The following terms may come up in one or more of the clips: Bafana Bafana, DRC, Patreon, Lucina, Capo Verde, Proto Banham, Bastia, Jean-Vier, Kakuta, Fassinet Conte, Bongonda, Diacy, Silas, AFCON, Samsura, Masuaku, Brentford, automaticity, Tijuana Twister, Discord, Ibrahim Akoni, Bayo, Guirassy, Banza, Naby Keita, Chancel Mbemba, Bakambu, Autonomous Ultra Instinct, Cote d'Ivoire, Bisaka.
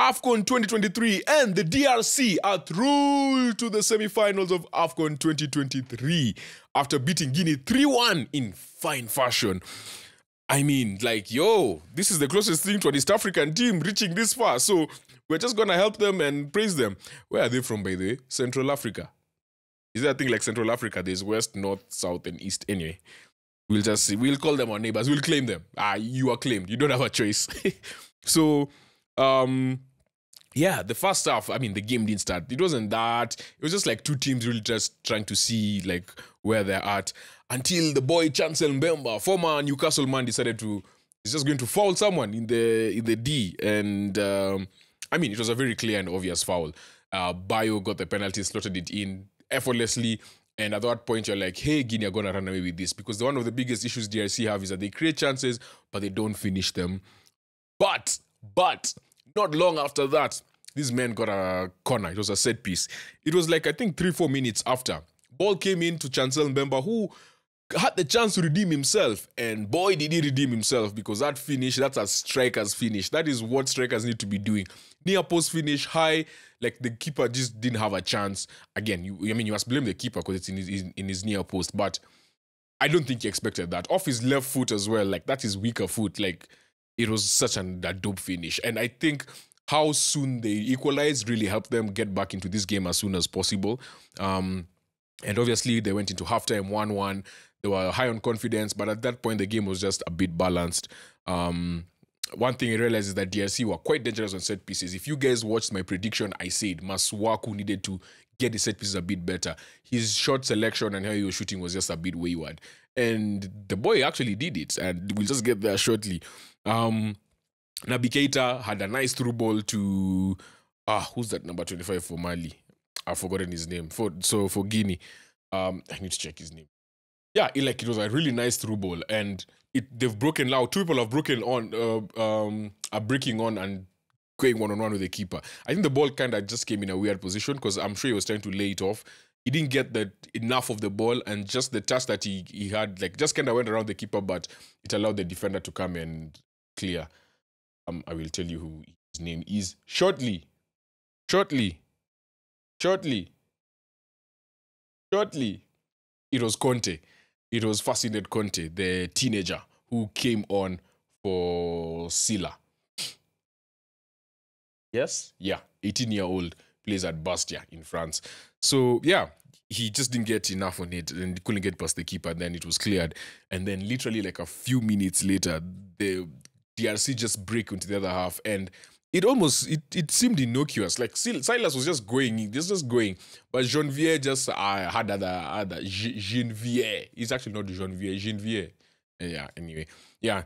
AFCON 2023 and the DRC are through to the semi-finals of AFCON 2023 after beating Guinea 3-1 in fine fashion. I mean, like, yo, this is the closest thing to an East African team reaching this far, so we're just going to help them and praise them. Where are they from, by the way? Central Africa. Is there a thing like Central Africa? There's West, North, South, and East. Anyway, we'll just see. We'll call them our neighbors. We'll claim them. Ah, you are claimed. You don't have a choice. So, yeah, the first half, I mean, the game didn't start. It wasn't that. It was just like two teams really just trying to see like where they're at until the boy Chancel Mbemba, former Newcastle man, decided to, he's just going to foul someone in the D. And I mean, it was a very clear and obvious foul. Bayo got the penalty, slotted it in effortlessly. And at that point, you're like, hey, Guinea are going to run away with this, because one of the biggest issues DRC have is that they create chances, but they don't finish them. But not long after that, these men got a corner. It was a set piece. It was like, I think, 3-4 minutes after. Ball came in to Chancel Mbemba, who had the chance to redeem himself. And boy, did he redeem himself, because that finish, that's a striker's finish. That is what strikers need to be doing. Near post finish, high, like the keeper just didn't have a chance. Again, I mean, you must blame the keeper because it's in his near post. But I don't think he expected that. Off his left foot as well, like that's his weaker foot, like... It was such a dope finish. And I think how soon they equalized really helped them get back into this game as soon as possible. And obviously, they went into halftime 1-1. They were high on confidence. But at that point, the game was just a bit balanced. One thing I realized is that DRC were quite dangerous on set pieces. If you guys watched my prediction, I said Masuaku needed to get the set pieces a bit better. His shot selection and how he was shooting was just a bit wayward. And the boy actually did it. And we'll just get there shortly. Naby Keita had a nice through ball to who's that number 25 for Mali? I've forgotten his name. For Guinea, I need to check his name. Yeah, it was a really nice through ball, and they've broken out. Two people have broken on, are breaking on and going one-on-one with the keeper. I think the ball kind of just came in a weird position because I'm sure he was trying to lay it off. He didn't get enough of the ball, and just the touch that he had, like, just kind of went around the keeper, but it allowed the defender to come and clear. I will tell you who his name is shortly. It was Conte. It was Fassinet Conte, the teenager who came on for Silas. Yes? Yeah. 18-year-old, plays at Bastia in France. So, yeah, he just didn't get enough on it and couldn't get past the keeper. Then it was cleared. And then literally like a few minutes later, the DRC just break into the other half, and it almost, it seemed innocuous. Like Silas was just going, but Jean-Vier just had other Jean-Vier. It's actually not Jean-Vier, Jean-Vier. Yeah, anyway. Yeah.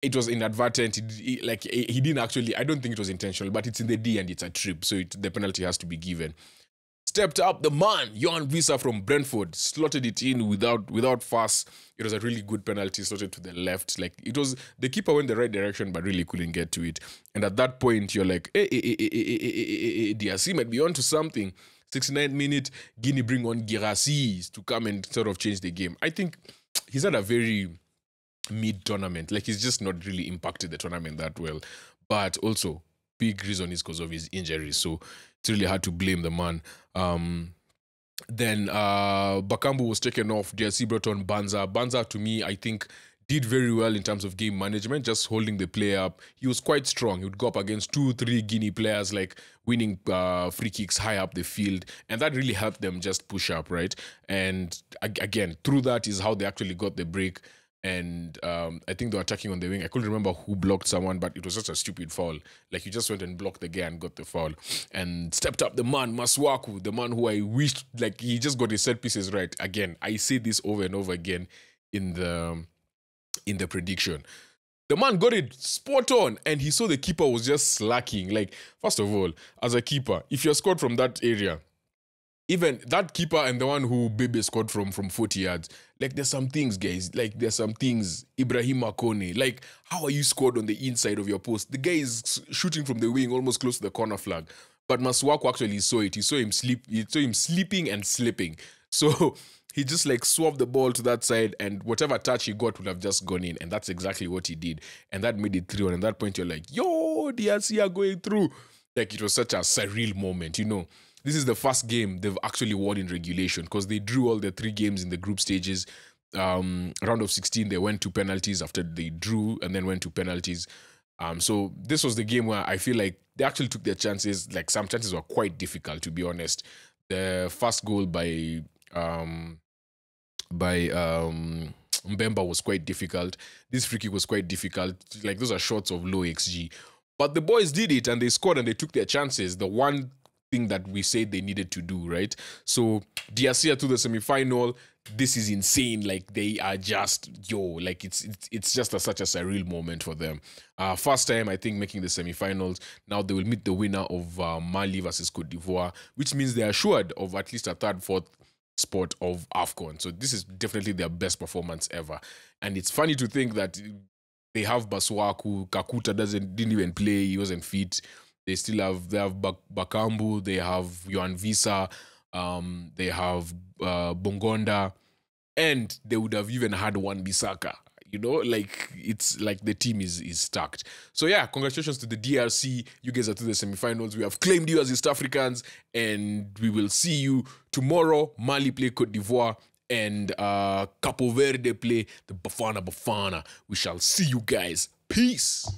It was inadvertent. He didn't actually, I don't think it was intentional, but it's in the D and it's a trip. So the penalty has to be given. Stepped up the man, Yoane Wissa from Brentford, slotted it in without fuss. It was a really good penalty, slotted to the left. Like, it was, the keeper went the right direction, but really couldn't get to it. And at that point, you're like, DRC might be onto something. 69th minute, Guinea bring on Guirassy to come and sort of change the game. I think he's had a very mid-tournament. Like, he's just not really impacted the tournament that well. But also, big reason is because of his injury. So it's really hard to blame the man. Then Bakambu was taken off. Diacy brought on Banza. Banza, to me, I think, did very well in terms of game management, just holding the player up. He was quite strong. He would go up against 2-3 Guinea players, like winning free kicks high up the field. And that really helped them just push up, right? And again, through that is how they actually got the break. And I think they were attacking on the wing. I couldn't remember who blocked someone, but it was just a stupid foul. Like, you just went and blocked the guy and got the foul. And stepped up the man, Masuaku, the man who I wished, like, he just got his set pieces right. Again, I say this over and over again in the prediction. The man got it spot on, and he saw the keeper was just slacking. Like, first of all, as a keeper, if you're scored from that area, even that keeper and the one who Bebe scored from 40 yards, like, there's some things, guys. Like, there's some things. Ibrahim Akoni, like, how are you scored on the inside of your post? The guy is shooting from the wing, almost close to the corner flag. But Masuaku actually saw it. He saw him sleeping and slipping. So He just like swerved the ball to that side, and whatever touch he got would have just gone in. And that's exactly what he did. And that made it 3-1. At that point, you're like, yo, DRC are going through. Like, it was such a surreal moment, you know. This is the first game they've actually won in regulation, because they drew all the 3 games in the group stages. Round of 16, they went to penalties after they drew and then went to penalties. So this was the game where I feel like they actually took their chances. Like, some chances were quite difficult, to be honest. The first goal by Mbemba was quite difficult. This free kick was quite difficult. Like, those are shots of low XG. But the boys did it, and they scored, and they took their chances. The one thing that we said they needed to do, right? So Diacy to the semi-final. This is insane. Like, they are just, yo, like, it's just such a surreal moment for them. First time, I think, making the semi-finals. Now they will meet the winner of Mali versus Cote d'Ivoire, which means they are assured of at least a third, fourth spot of AFCON. So this is definitely their best performance ever. And it's funny to think that they have Masuaku. Kakuta didn't even play. He wasn't fit. They still have, they have Bakambu. They have Yoane Wissa. They have Bongonda, and they would have even had one Bisaka. You know, like, it's like the team is stacked. So yeah, congratulations to the DRC. You guys are to the semi-finals. We have claimed you as East Africans, and we will see you tomorrow. Mali play Cote d'Ivoire, and Capo Verde play the Bafana Bafana. We shall see you guys. Peace.